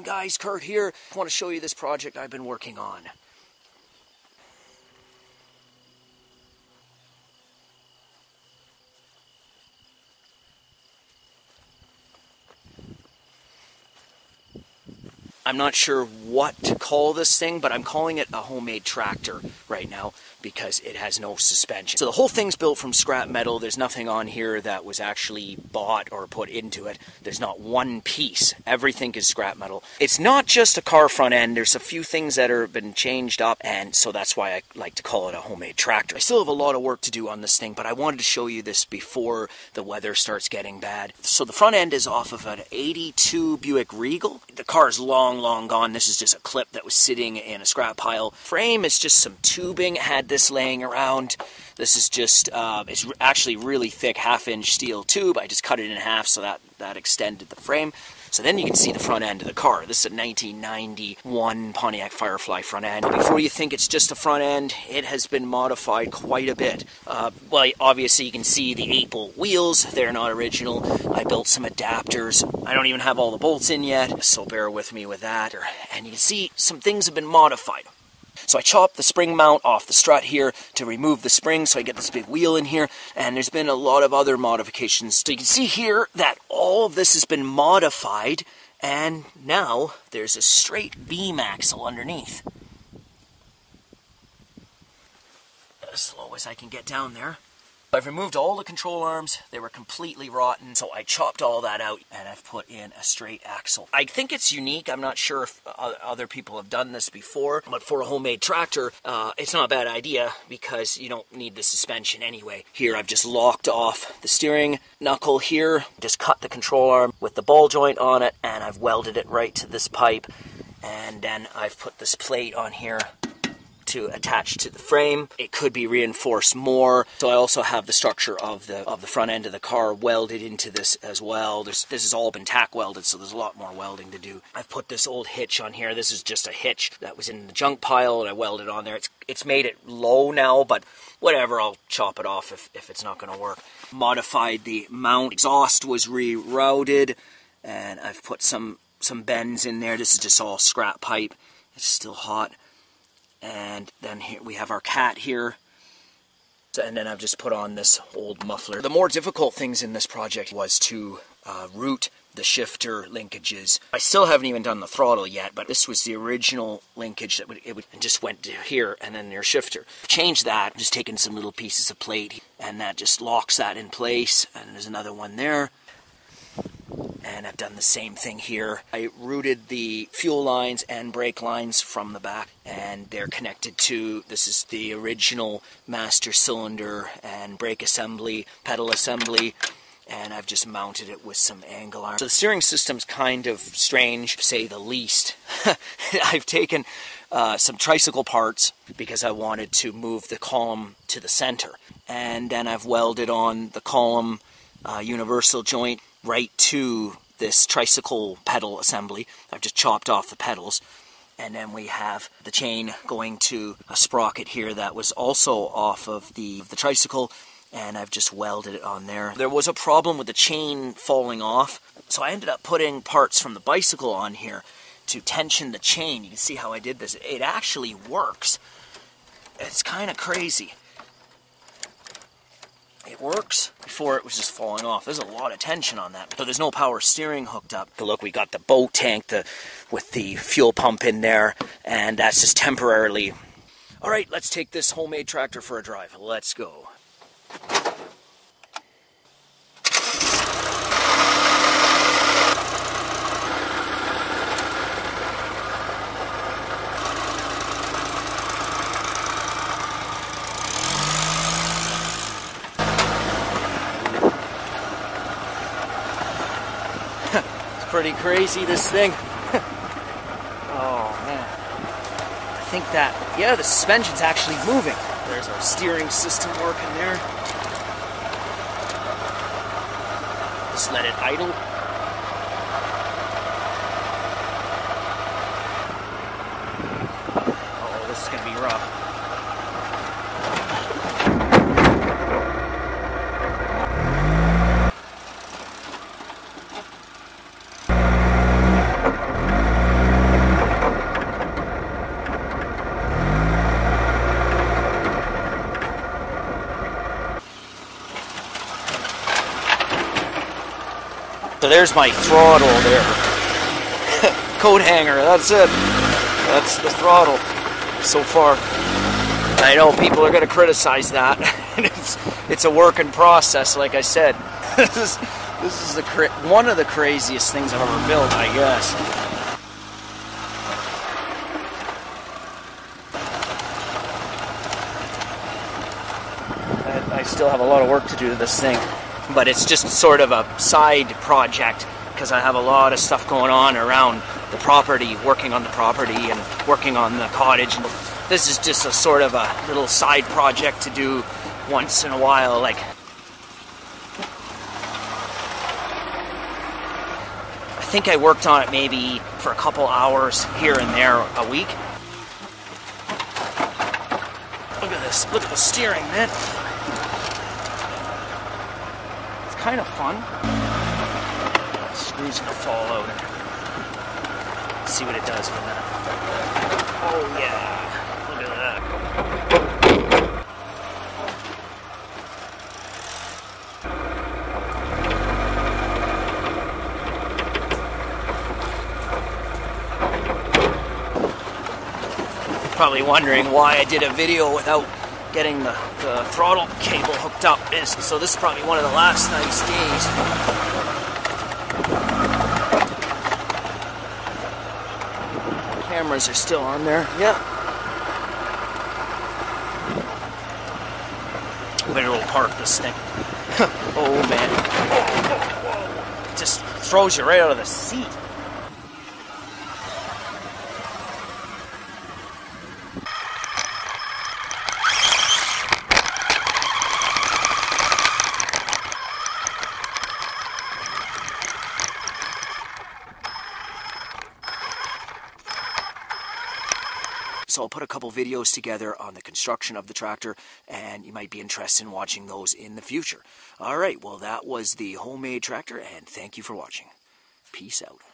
on guys, Kurt here. I want to show you this project I've been working on. I'm not sure what to call this thing, but I'm calling it a homemade tractor right now because it has no suspension. So the whole thing's built from scrap metal. There's nothing on here that was actually bought or put into it. There's not one piece. Everything is scrap metal. It's not just a car front end. There's a few things that have been changed up, and so that's why I like to call it a homemade tractor. I still have a lot of work to do on this thing, but I wanted to show you this before the weather starts getting bad. So the front end is off of an 82 Buick Regal. The car is long gone. This is just a clip that was sitting in a scrap pile. Frame is just some tubing. It had this laying around. This is just, it's actually really thick half-inch steel tube. I just cut it in half so that extended the frame. So then you can see the front end of the car. This is a 1991 Pontiac Fire Fly front end. Before you think it's just a front end, it has been modified quite a bit. Well, obviously you can see the 8-bolt wheels. They're not original. I built some adapters. I don't even have all the bolts in yet, so bear with me with that. And you can see some things have been modified. So I chopped the spring mount off the strut here to remove the spring, so I get this big wheel in here, and there's been a lot of other modifications. So you can see here that all of this has been modified, and now there's a straight beam axle underneath. As low as I can get down there. I've removed all the control arms. They were completely rotten, so I chopped all that out and I've put in a straight axle. I think it's unique. I'm not sure if other people have done this before, but for a homemade tractor, it's not a bad idea because you don't need the suspension anyway. Here I've just locked off the steering knuckle here, just cut the control arm with the ball joint on it, and I've welded it right to this pipe, and then I've put this plate on here to attach to the frame. It could be reinforced more. So I also have the structure of the front end of the car welded into this as well. This has all been tack welded, so there's a lot more welding to do. I've put this old hitch on here. This is just a hitch that was in the junk pile, and I welded on there. It's made it low now, but whatever, I'll chop it off if it's not gonna work. Modified the mount. Exhaust was rerouted, and I've put some bends in there. This is just all scrap pipe. It's still hot. And then here we have our cat here. And then I've just put on this old muffler. The more difficult things in this project was to route the shifter linkages. I still haven't even done the throttle yet, but this was the original linkage that just went to here and then your shifter. Changed that, just taken some little pieces of plate, and that just locks that in place. And there's another one there. And I've done the same thing here. I routed the fuel lines and brake lines from the back, and they're connected to, this is the original master cylinder and brake assembly, pedal assembly, and I've just mounted it with some angle iron. So the steering system's kind of strange, to say the least. I've taken some tricycle parts because I wanted to move the column to the center, and then I've welded on the column universal joint right to this tricycle pedal assembly. I've just chopped off the pedals, and then we have the chain going to a sprocket here that was also off of the tricycle, and I've just welded it on there. There was a problem with the chain falling off, so I ended up putting parts from the bicycle on here to tension the chain. You can see how I did this. It actually works. It's kind of crazy. It works. Before it was just falling off. There's a lot of tension on that. So there's no power steering hooked up. But look, we got the boat tank with the fuel pump in there, and that's just temporarily. All right, let's take this homemade tractor for a drive. Let's go. Pretty crazy, this thing. Oh man, I think that, yeah, the suspension's actually moving. There's our steering system working there. Just let it idle. Oh, this is gonna be rough. there's my throttle there. Coat hanger, that's it. That's the throttle so far. I know people are going to criticize that. It's a work in process, like I said. This is one of the craziest things I've ever built, I guess. I still have a lot of work to do to this thing, but it's just sort of a side project because I have a lot of stuff going on around the property, working on the property and working on the cottage. This is just a sort of a little side project to do once in a while, like. I think I worked on it maybe for a couple hours here and there a week. Look at this, look at the steering, man. It's kind of fun. The screw's gonna fall out. Let's see what it does for that. Oh yeah, look at that. Probably wondering why I did a video without getting the throttle cable hooked up. So this is probably one of the last nice days. Cameras are still on there. Yeah. Better we'll park this thing. Oh man. It just throws you right out of the seat. So I'll put a couple videos together on the construction of the tractor, and you might be interested in watching those in the future. All right, well, that was the homemade tractor, and thank you for watching. Peace out.